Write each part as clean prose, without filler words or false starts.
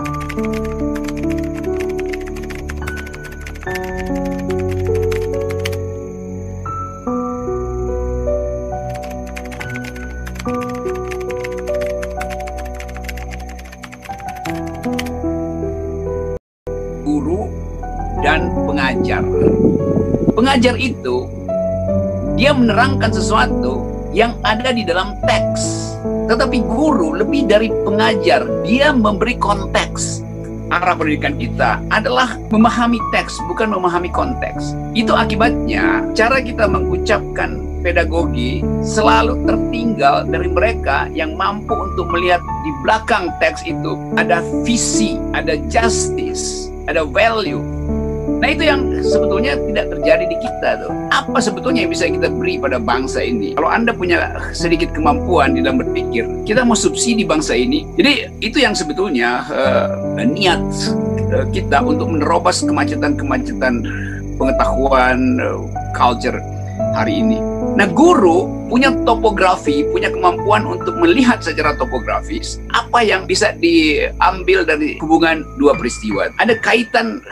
Guru dan pengajar. Pengajar itu dia menerangkan sesuatu yang ada di dalam teks. Tetapi guru lebih dari pengajar, dia memberi konteks. Arah pendidikan kita adalah memahami teks, bukan memahami konteks. Itu akibatnya cara kita mengucapkan pedagogi selalu tertinggal dari mereka yang mampu untuk melihat di belakang teks itu ada visi, ada justice, ada value. Nah, itu yang sebetulnya tidak terjadi di kita tuh. Apa sebetulnya yang bisa kita beri pada bangsa ini? Kalau Anda punya sedikit kemampuan di dalam berpikir, kita mau subsidi bangsa ini. Jadi itu yang sebetulnya niat kita untuk menerobos kemacetan-kemacetan pengetahuan culture hari ini. Nah, guru punya topografi, punya kemampuan untuk melihat secara topografis apa yang bisa diambil dari hubungan dua peristiwa. Ada kaitan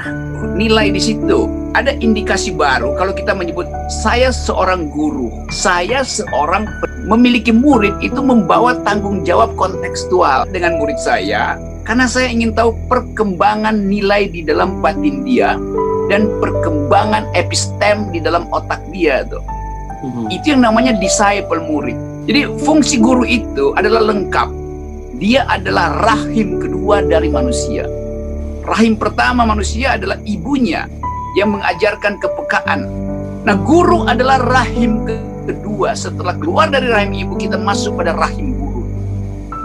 nilai di situ. Ada indikasi baru kalau kita menyebut saya seorang guru, saya seorang memiliki murid itu membawa tanggung jawab kontekstual dengan murid saya karena saya ingin tahu perkembangan nilai di dalam batin dia dan perkembangan epistem di dalam otak dia tuh. Itu yang namanya disciple murid. Jadi fungsi guru itu adalah lengkap. Dia adalah rahim kedua dari manusia. Rahim pertama manusia adalah ibunya yang mengajarkan kepekaan. Nah, guru adalah rahim kedua. Setelah keluar dari rahim ibu, kita masuk pada rahim guru,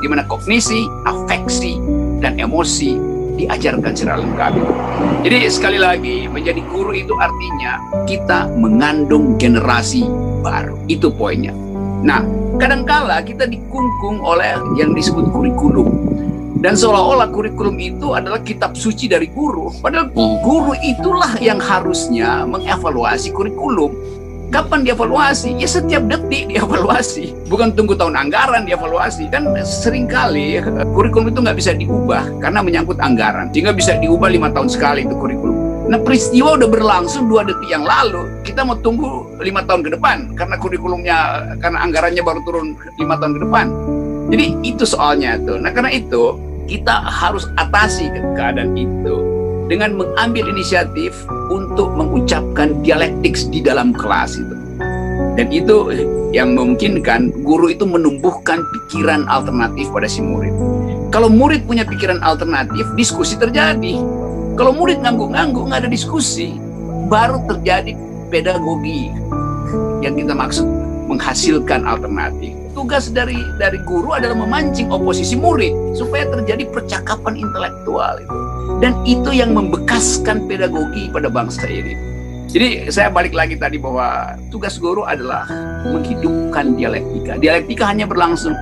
di mana kognisi, afeksi, dan emosi diajarkan secara lengkap. Jadi sekali lagi, menjadi guru itu artinya kita mengandung generasi baru. Itu poinnya. Nah, kadangkala kita dikungkung oleh yang disebut kurikulum. Dan seolah-olah kurikulum itu adalah kitab suci dari guru. Padahal guru itulah yang harusnya mengevaluasi kurikulum. Kapan dievaluasi? Ya setiap detik dievaluasi. Bukan tunggu tahun anggaran dievaluasi. Kan seringkali kurikulum itu nggak bisa diubah karena menyangkut anggaran. Sehingga bisa diubah 5 tahun sekali itu kurikulum. Nah, peristiwa udah berlangsung 2 detik yang lalu. Kita mau tunggu 5 tahun ke depan karena kurikulumnya, karena anggarannya baru turun 5 tahun ke depan. Jadi itu soalnya tuh. Nah, karena itu kita harus atasi keadaan itu dengan mengambil inisiatif untuk mengucapkan dialektik di dalam kelas itu. Dan itu yang memungkinkan guru itu menumbuhkan pikiran alternatif pada si murid. Kalau murid punya pikiran alternatif, diskusi terjadi. Kalau murid ngangguk-ngangguk, nggak ada diskusi, baru terjadi pedagogi yang kita maksud menghasilkan alternatif. Tugas dari guru adalah memancing oposisi murid supaya terjadi percakapan intelektual itu. Dan itu yang membekaskan pedagogi pada bangsa ini. Jadi saya balik lagi tadi bahwa tugas guru adalah menghidupkan dialektika. Dialektika hanya berlangsung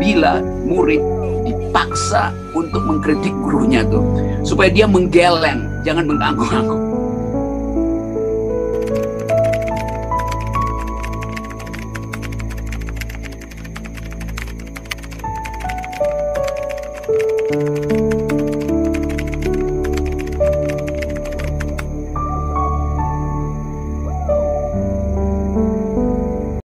bila murid dipaksa untuk mengkritik gurunya tuh, supaya dia menggeleng, jangan mengangguk-angguk.